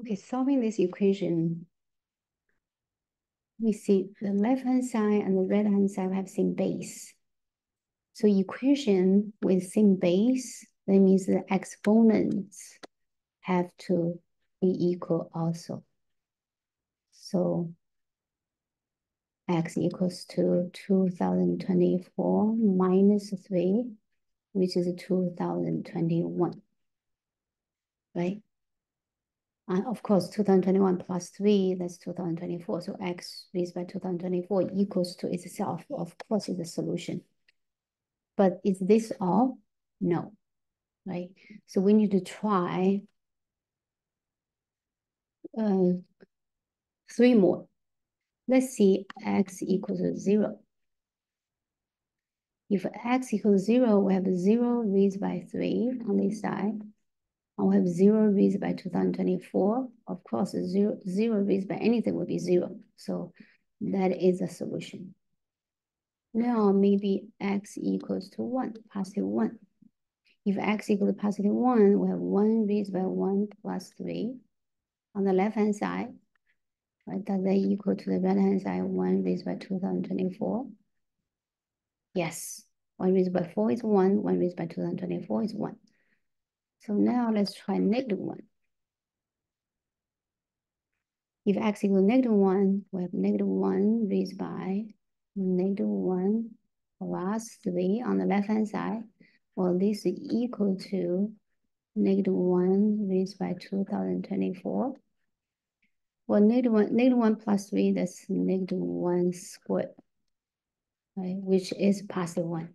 Okay, solving this equation, we see the left-hand side and the right-hand side have same base. So equation with same base, that means the exponents have to be equal also. So x equals to 2024 minus 3, which is 2021, right? And of course, 2021 plus 3, that's 2024. So x raised by 2024 equals to itself, of course, is a solution. But is this all? No, right? So we need to try three more. Let's see x equals to 0. If x equals 0, we have 0 raised by 3 on this side. And we have 0 raised by 2024. Of course, zero raised by anything would be 0. So that is a solution. Now maybe x equals to 1, positive 1. If x equals to positive 1, we have 1 raised by 1 plus 3 on the left-hand side. Right, does that equal to the right-hand side, 1 raised by 2024? Yes, 1 raised by 4 is 1, 1 raised by 2024 is 1. So now let's try negative 1. If x equals negative 1, we have negative 1 raised by negative 1 plus 3 on the left-hand side. Well, this is equal to negative 1 raised by 2024. Well, negative 1 plus 3, that's negative 1 squared, right? Which is positive 1.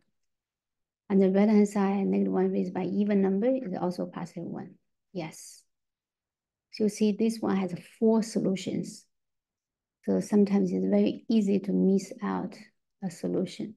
And the right-hand side, negative 1 raised by even number is also positive 1. Yes. So you see this one has 4 solutions. So sometimes it's very easy to miss out a solution.